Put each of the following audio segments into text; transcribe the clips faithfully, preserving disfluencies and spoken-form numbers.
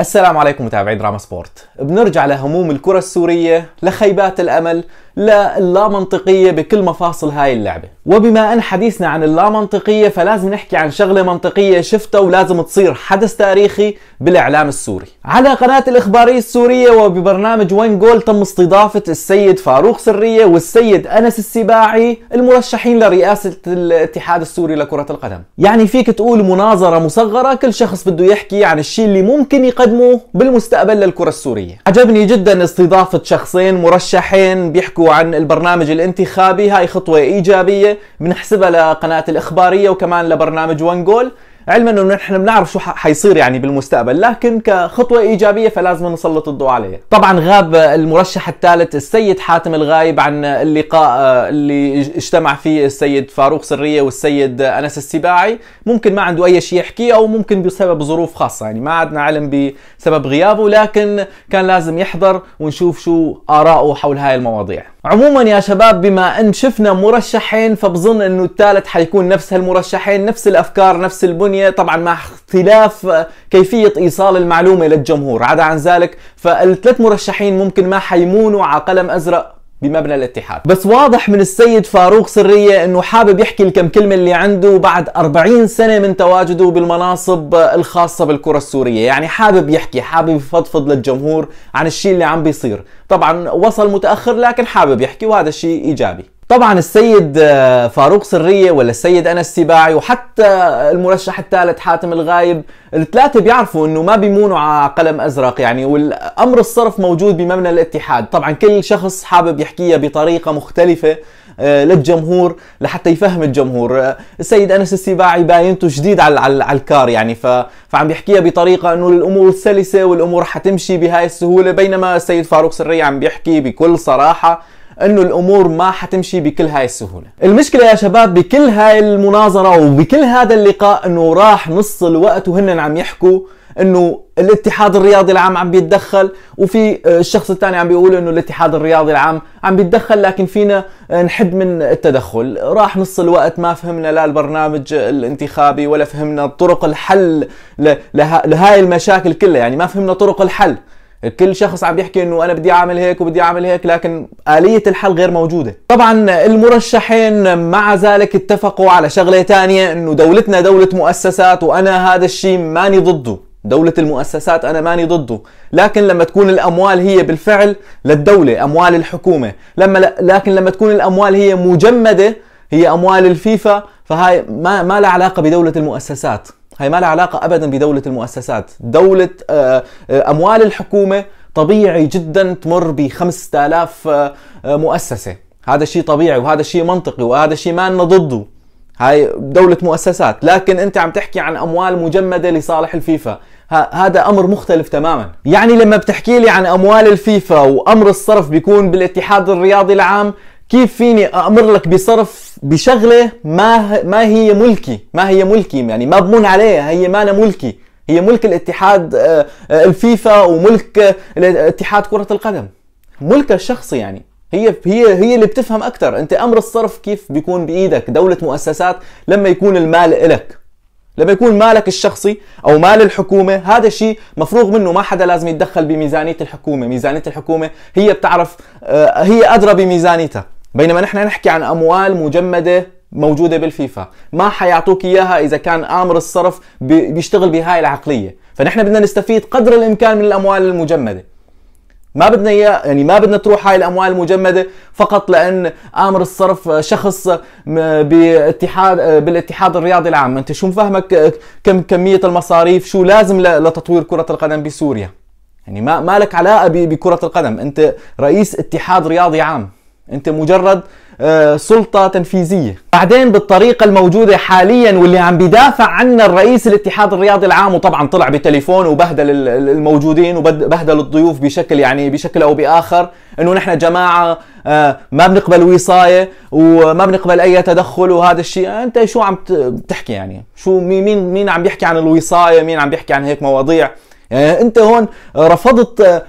السلام عليكم متابعين دراما سبورت. بنرجع لهموم الكرة السورية، لخيبات الأمل، للامنطقية بكل مفاصل هاي اللعبة. وبما أن حديثنا عن اللامنطقية فلازم نحكي عن شغلة منطقية شفتها ولازم تصير حدث تاريخي بالإعلام السوري. على قناة الإخبارية السورية وببرنامج وين جول تم استضافة السيد فاروق سرية والسيد انس السباعي المرشحين لرئاسة الاتحاد السوري لكرة القدم. يعني فيك تقول مناظرة مصغرة، كل شخص بده يحكي عن الشيء اللي ممكن يقدمه بالمستقبل للكرة السورية. عجبني جدا استضافة شخصين مرشحين بيحكوا عن البرنامج الانتخابي، هاي خطوة إيجابية بنحسبها لقناة الإخبارية وكمان لبرنامج وين جول، علما انه نحن بنعرف شو حيصير يعني بالمستقبل، لكن كخطوة إيجابية فلازم نسلط الضوء عليها. طبعا غاب المرشح الثالث السيد حاتم الغايب عن اللقاء اللي اجتمع فيه السيد فاروق سرية والسيد انس السباعي، ممكن ما عنده اي شيء يحكيه او ممكن بسبب ظروف خاصة، يعني ما عندنا علم بسبب غيابه، لكن كان لازم يحضر ونشوف شو آراءه حول هاي المواضيع. عموما يا شباب، بما ان شفنا مرشحين فبظن انه الثالث حيكون نفس هالمرشحين، نفس الافكار، نفس البنيه، طبعا مع اختلاف كيفيه ايصال المعلومه للجمهور. عدا عن ذلك فالثلاث مرشحين ممكن ما حيمونوا على قلم ازرق بمبنى الاتحاد. بس واضح من السيد فاروق سرية انه حابب يحكي الكم كلمة اللي عنده بعد أربعين سنة من تواجده بالمناصب الخاصة بالكرة السورية، يعني حابب يحكي، حابب يفضفض للجمهور عن الشيء اللي عم بيصير. طبعا وصل متأخر لكن حابب يحكي وهذا شيء إيجابي. طبعا السيد فاروق سرية ولا السيد انس السباعي وحتى المرشح الثالث حاتم الغايب، الثلاثه بيعرفوا انه ما بيمونوا على قلم ازرق يعني، والامر الصرف موجود بمبنى الاتحاد. طبعا كل شخص حابب يحكيها بطريقه مختلفه للجمهور لحتى يفهم الجمهور. السيد انس السباعي باينته شديد على على الكار يعني، فعم بيحكيها بطريقه انه الامور سلسه والامور حتمشي بهاي السهوله، بينما السيد فاروق سرية عم بيحكي بكل صراحه انه الامور ما حتمشي بكل هاي السهوله. المشكله يا شباب بكل هاي المناظره وبكل هذا اللقاء انه راح نص الوقت وهن عم يحكوا انه الاتحاد الرياضي العام عم بيتدخل، وفي الشخص الثاني عم بيقول انه الاتحاد الرياضي العام عم بيتدخل لكن فينا نحد من التدخل. راح نص الوقت ما فهمنا لا البرنامج الانتخابي ولا فهمنا طرق الحل لهاي المشاكل كلها، يعني ما فهمنا طرق الحل. كل شخص عم بيحكي انه انا بدي اعمل هيك وبدي اعمل هيك، لكن آلية الحل غير موجودة. طبعا المرشحين مع ذلك اتفقوا على شغلة ثانية، انه دولتنا دولة مؤسسات وانا هذا الشيء ماني ضده، دولة المؤسسات انا ماني ضده، لكن لما تكون الاموال هي بالفعل للدولة، اموال الحكومة، لما لكن لما تكون الاموال هي مجمدة، هي اموال الفيفا، فهاي ما ما لها علاقة بدولة المؤسسات. هي ما لها علاقة أبدا بدولة المؤسسات. دولة أموال الحكومة طبيعي جدا تمر بخمسة آلاف مؤسسة، هذا شيء طبيعي وهذا شيء منطقي وهذا شيء ما لنا ضده، هاي دولة مؤسسات. لكن أنت عم تحكي عن أموال مجمدة لصالح الفيفا، هذا أمر مختلف تماما. يعني لما بتحكي لي عن أموال الفيفا وأمر الصرف بيكون بالاتحاد الرياضي العام، كيف فيني أأمر لك بصرف بشغلة ما ما هي ملكي، ما هي ملكي يعني ما بمون عليها، هي ما أنا ملكي، هي ملك الاتحاد الفيفا وملك الاتحاد كرة القدم، ملكها الشخصي يعني. هي هي هي اللي بتفهم أكثر. أنت أمر الصرف كيف بيكون بإيدك؟ دولة مؤسسات لما يكون المال إلك، لما يكون مالك الشخصي او مال الحكومه، هذا شيء مفروغ منه، ما حدا لازم يتدخل بميزانيه الحكومه، ميزانيه الحكومه هي بتعرف، هي ادرى بميزانيتها. بينما نحن نحكي عن اموال مجمده موجوده بالفيفا، ما حيعطوك اياها اذا كان امر الصرف بيشتغل بهاي العقليه، فنحن بدنا نستفيد قدر الامكان من الاموال المجمده. ما بدنا اياه يعني، ما بدنا تروح هاي الاموال المجمده فقط لان امر الصرف شخص باتحاد بالاتحاد الرياضي العام. انت شو مفهمك كم كميه المصاريف شو لازم لتطوير كره القدم بسوريا؟ يعني ما ما لك علاقه بكره القدم، انت رئيس اتحاد رياضي عام، انت مجرد سلطه تنفيذيه. بعدين بالطريقه الموجوده حاليا واللي عم بدافع عنها الرئيس الاتحاد الرياضي العام، وطبعا طلع بتليفون وبهدل الموجودين وبهدل الضيوف بشكل يعني بشكل او باخر، انه نحن جماعه ما بنقبل وصايه وما بنقبل اي تدخل وهذا الشيء. انت شو عم تحكي يعني؟ شو مين مين عم بيحكي عن الوصايه؟ مين عم بيحكي عن هيك مواضيع؟ يعني انت هون رفضت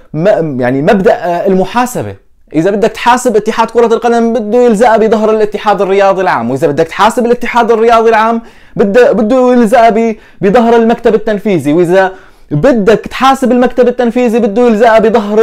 يعني مبدا المحاسبه. إذا بدك تحاسب اتحاد كرة القدم بده يلزقها بظهر الاتحاد الرياضي العام، وإذا بدك تحاسب الاتحاد الرياضي العام بده بده يلزقها بظهر المكتب التنفيذي، وإذا بدك تحاسب المكتب التنفيذي بده يلزقها بظهر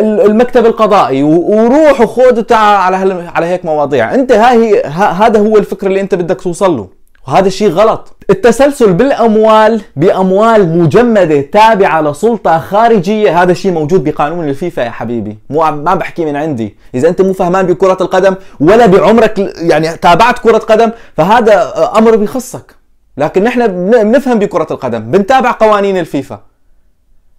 المكتب القضائي، وروح وخذ تعال على على هيك مواضيع. انت هاي هذا هو الفكر اللي انت بدك توصل له، وهذا الشيء غلط. التسلسل بالاموال باموال مجمده تابعه لسلطه خارجيه، هذا الشيء موجود بقانون الفيفا يا حبيبي، مو ما بحكي من عندي. اذا انت مو فهمان بكره القدم ولا بعمرك يعني تابعت كره قدم فهذا امر بيخصك، لكن نحن بنفهم بكره القدم، بنتابع قوانين الفيفا.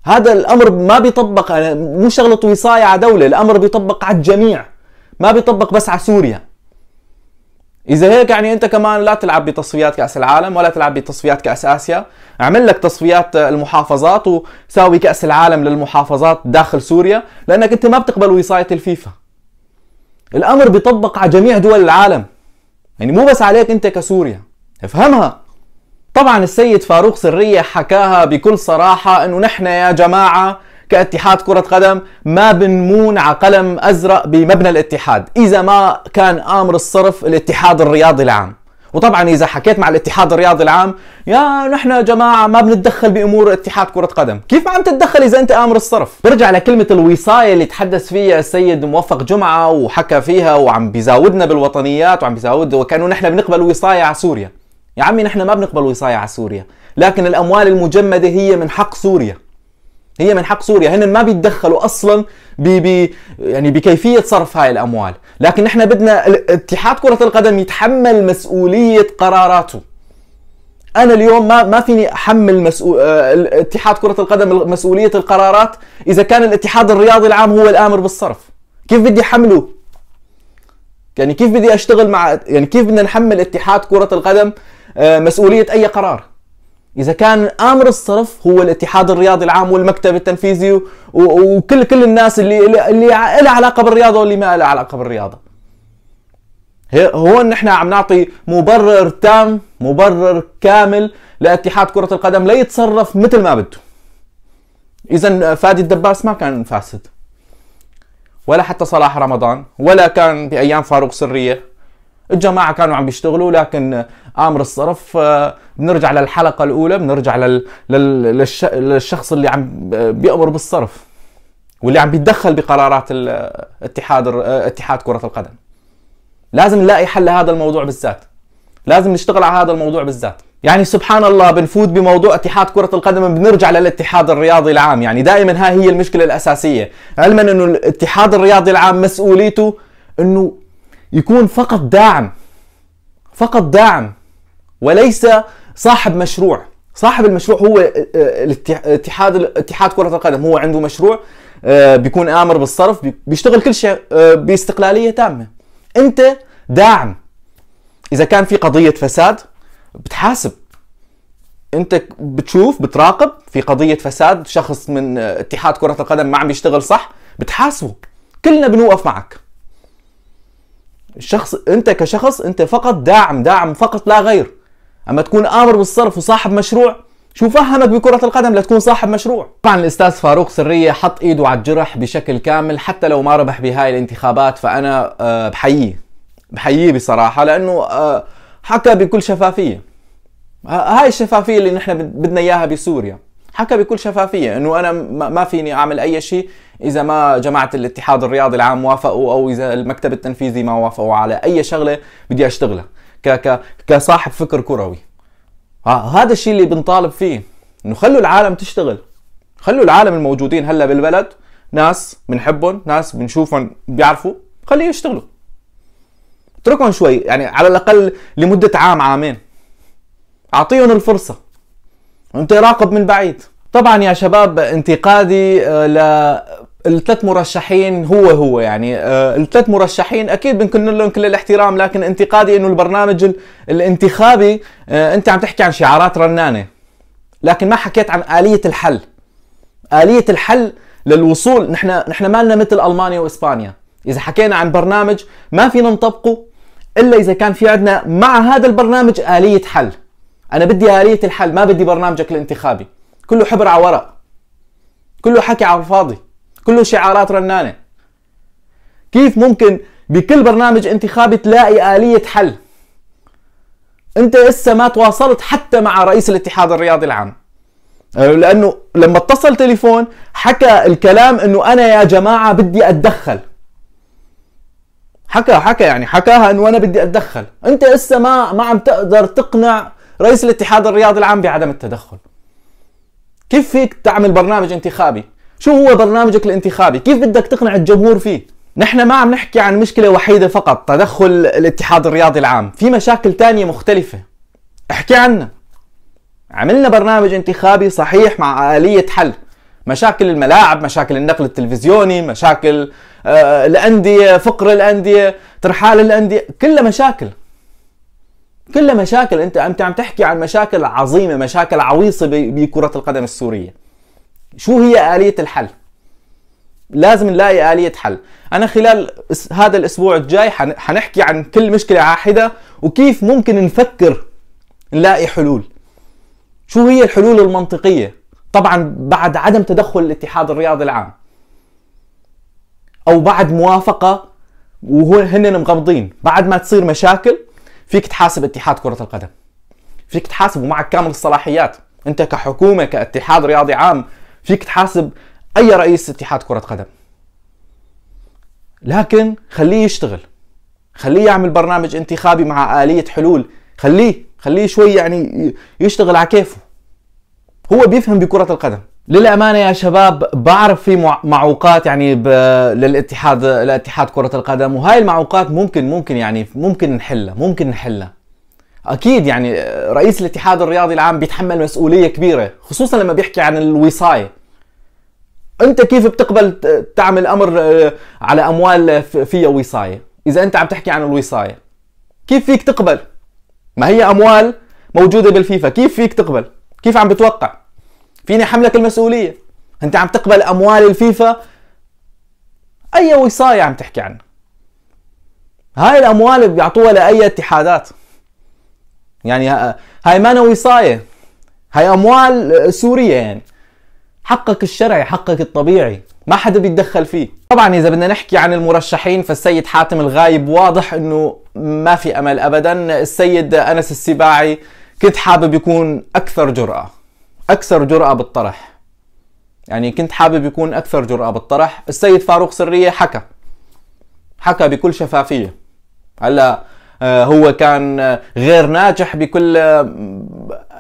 هذا الامر ما بيطبق، مو شغله وصايه على دوله، الامر بيطبق على الجميع، ما بيطبق بس على سوريا. إذا هيك يعني أنت كمان لا تلعب بتصفيات كأس العالم ولا تلعب بتصفيات كأس آسيا، اعمل لك تصفيات المحافظات وساوي كأس العالم للمحافظات داخل سوريا، لأنك أنت ما بتقبل وصاية الفيفا. الأمر بيطبق على جميع دول العالم، يعني مو بس عليك أنت كسوريا، افهمها. طبعا السيد فاروق سرية حكاها بكل صراحة إنه نحن يا جماعة كاتحاد كرة قدم ما بنمون على قلم أزرق بمبنى الاتحاد إذا ما كان آمر الصرف الاتحاد الرياضي العام. وطبعا إذا حكيت مع الاتحاد الرياضي العام يا نحن يا جماعة ما بنتدخل بأمور اتحاد كرة قدم، كيف عم تتدخل إذا أنت آمر الصرف؟ برجع لكلمة الوصاية اللي تحدث فيها السيد موفق جمعة وحكى فيها وعم بيزاودنا بالوطنيات وعم بيزاود وكأنه نحن بنقبل وصاية على سوريا. يا عمي نحن ما بنقبل وصاية على سوريا، لكن الأموال المجمدة هي من حق سوريا، هي من حق سوريا، هن ما بيتدخلوا اصلا ب يعني بكيفيه صرف هاي الاموال، لكن نحن بدنا اتحاد كره القدم يتحمل مسؤوليه قراراته. انا اليوم ما ما فيني احمل مسؤول اتحاد كره القدم مسؤوليه القرارات اذا كان الاتحاد الرياضي العام هو الامر بالصرف، كيف بدي احمله؟ يعني كيف بدي اشتغل مع يعني كيف بدنا نحمل اتحاد كره القدم مسؤوليه اي قرار؟ إذا كان آمر الصرف هو الاتحاد الرياضي العام والمكتب التنفيذي وكل كل الناس اللي اللي لها علاقة بالرياضة واللي ما لها علاقة بالرياضة. هون نحن عم نعطي مبرر تام، مبرر كامل لاتحاد كرة القدم ليتصرف مثل ما بده. إذا فادي الدباس ما كان فاسد، ولا حتى صلاح رمضان، ولا كان بأيام فاروق سرية. الجماعة كانوا عم بيشتغلوا، لكن آمر الصرف بنرجع للحلقة الأولى، بنرجع لل... لل... للشخص اللي عم بيأمر بالصرف واللي عم بيتدخل بقرارات الاتحاد اتحاد كرة القدم. لازم نلاقي حل لهذا الموضوع بالذات، لازم نشتغل على هذا الموضوع بالذات. يعني سبحان الله بنفوت بموضوع اتحاد كرة القدم بنرجع للاتحاد الرياضي العام، يعني دائما هاي هي المشكلة الأساسية، علما أنه الاتحاد الرياضي العام مسؤوليته أنه يكون فقط داعم، فقط داعم وليس صاحب مشروع. صاحب المشروع هو الاتحاد الاتحاد كرة القدم، هو عنده مشروع بيكون آمر بالصرف، بيشتغل كل شيء باستقلالية تامة. انت داعم، اذا كان في قضية فساد بتحاسب، انت بتشوف بتراقب في قضية فساد شخص من اتحاد كرة القدم ما عم بيشتغل صح بتحاسبه، كلنا بنوقف معك. الشخص انت كشخص انت فقط داعم، داعم فقط لا غير. اما تكون امر بالصرف وصاحب مشروع، شو فهمك بكرة القدم لتكون صاحب مشروع؟ طبعا الاستاذ فاروق سرية حط ايده على الجرح بشكل كامل، حتى لو ما ربح بهاي الانتخابات فانا أه بحييه، بحييه بصراحة، لانه أه حكى بكل شفافية. هاي الشفافية اللي نحن بدنا اياها بسوريا، حكى بكل شفافية انه انا ما فيني اعمل اي شيء اذا ما جماعة الاتحاد الرياضي العام وافقوا او اذا المكتب التنفيذي ما وافقوا على اي شغلة بدي اشتغلها كصاحب فكر كروي. هذا الشيء اللي بنطالب فيه، انه خلوا العالم تشتغل، خلوا العالم الموجودين هلا بالبلد ناس بنحبهم، ناس بنشوفهم بيعرفوا، خليه يشتغلوا، اتركهم شوي يعني على الاقل لمدة عام عامين، اعطيهم الفرصة وانت راقب من بعيد. طبعا يا شباب انتقادي للثلاث مرشحين هو هو يعني الثلاث مرشحين اكيد بنكن لهم كل الاحترام، لكن انتقادي انه البرنامج الانتخابي انت عم تحكي عن شعارات رنانه، لكن ما حكيت عن آلية الحل، آلية الحل للوصول. نحن نحن ما لنا مثل المانيا واسبانيا، اذا حكينا عن برنامج ما فينا نطبقه الا اذا كان في عندنا مع هذا البرنامج آلية حل. انا بدي آلية الحل، ما بدي برنامجك الانتخابي كله حبر على ورق، كله حكي على الفاضي، كله شعارات رنانة. كيف ممكن بكل برنامج انتخابي تلاقي آلية حل؟ انت لسه ما تواصلت حتى مع رئيس الاتحاد الرياضي العام، لأنه لما اتصل تليفون حكى الكلام أنه أنا يا جماعة بدي أتدخل. حكى حكى يعني حكاها أنه أنا بدي أتدخل. أنت إسا ما, ما عم تقدر تقنع رئيس الاتحاد الرياضي العام بعدم التدخل. كيف فيك تعمل برنامج انتخابي؟ شو هو برنامجك الانتخابي؟ كيف بدك تقنع الجمهور فيه؟ نحن ما عم نحكي عن مشكلة وحيدة فقط تدخل الاتحاد الرياضي العام، في مشاكل تانية مختلفة احكي عنها. عملنا برنامج انتخابي صحيح مع آلية حل مشاكل الملاعب، مشاكل النقل التلفزيوني، مشاكل الأندية، فقر الأندية، ترحال الأندية، كلها مشاكل كلها مشاكل. انت انت عم تحكي عن مشاكل عظيمة، مشاكل عويصة بكرة القدم السورية. شو هي آلية الحل؟ لازم نلاقي آلية حل. أنا خلال هذا الأسبوع الجاي حنحكي عن كل مشكلة واحدة وكيف ممكن نفكر نلاقي حلول. شو هي الحلول المنطقية؟ طبعا بعد عدم تدخل الاتحاد الرياضي العام أو بعد موافقة وهن مغمضين، بعد ما تصير مشاكل فيك تحاسب اتحاد كرة القدم، فيك تحاسبه ومعك كامل الصلاحيات. أنت كحكومة كاتحاد رياضي عام فيك تحاسب أي رئيس اتحاد كرة قدم، لكن خليه يشتغل، خليه يعمل برنامج انتخابي مع آلية حلول، خليه خليه شوي يعني يشتغل على كيفه، هو بيفهم بكرة القدم. للأمانة يا شباب بعرف في معوقات يعني للاتحاد لاتحاد كرة القدم، وهاي المعوقات ممكن ممكن يعني ممكن نحلها ممكن نحلها أكيد. يعني رئيس الاتحاد الرياضي العام بيتحمل مسؤولية كبيرة، خصوصا لما بيحكي عن الوصاية. انت كيف بتقبل تعمل امر على اموال فيها وصايه؟ اذا انت عم تحكي عن الوصايه كيف فيك تقبل؟ ما هي اموال موجوده بالفيفا، كيف فيك تقبل؟ كيف عم بتوقع فيني حملك المسؤوليه؟ انت عم تقبل اموال الفيفا، اي وصايه عم تحكي عنها؟ هاي الاموال بيعطوها لاي اتحادات، يعني هاي ما وصايه، هاي اموال سوريه، يعني حقك الشرعي، حقك الطبيعي، ما حدا بيتدخل فيه. طبعا اذا بدنا نحكي عن المرشحين فالسيد حاتم الغايب واضح انه ما في امل ابدا. السيد انس السباعي كنت حابب يكون اكثر جرأة، اكثر جرأة بالطرح، يعني كنت حابب يكون اكثر جرأة بالطرح. السيد فاروق سرية حكى حكى بكل شفافية. هلا هو كان غير ناجح بكل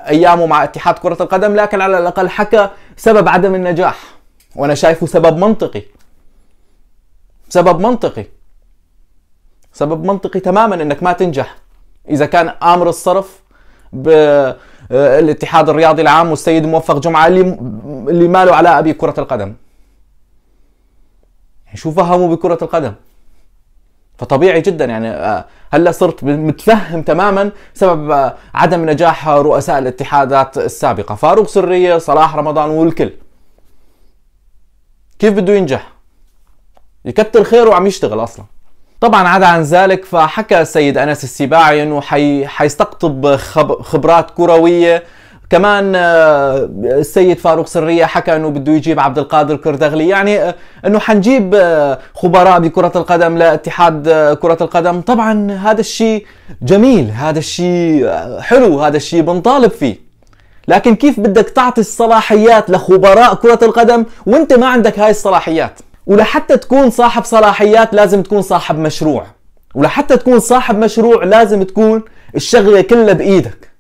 أيامه مع اتحاد كرة القدم، لكن على الأقل حكى سبب عدم النجاح، وأنا شايفه سبب منطقي سبب منطقي سبب منطقي تماما أنك ما تنجح. إذا كان آمر الصرف بالاتحاد الرياضي العام والسيد موفق جمعة اللي, اللي ما له علاقة بكرة القدم، شو فهموا بكرة القدم؟ فطبيعي جدا يعني هلا صرت متفهم تماما سبب عدم نجاح رؤساء الاتحادات السابقه، فاروق سرية، صلاح رمضان والكل. كيف بده ينجح؟ يكتر خيره وعم يشتغل اصلا. طبعا عدا عن ذلك فحكى السيد انس السباعي انه حي حيستقطب خبرات كرويه. كمان السيد فاروق سرية حكى انه بده يجيب عبد القادر كردغلي، يعني انه حنجيب خبراء بكرة القدم لاتحاد كرة القدم. طبعا هذا الشيء جميل، هذا الشيء حلو، هذا الشيء بنطالب فيه، لكن كيف بدك تعطي الصلاحيات لخبراء كرة القدم وانت ما عندك هاي الصلاحيات؟ ولحتى تكون صاحب صلاحيات لازم تكون صاحب مشروع، ولحتى تكون صاحب مشروع لازم تكون الشغلة كلها بإيدك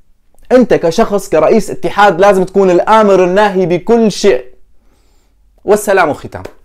انت كشخص، كرئيس اتحاد لازم تكون الآمر الناهي بكل شيء. والسلام ختام.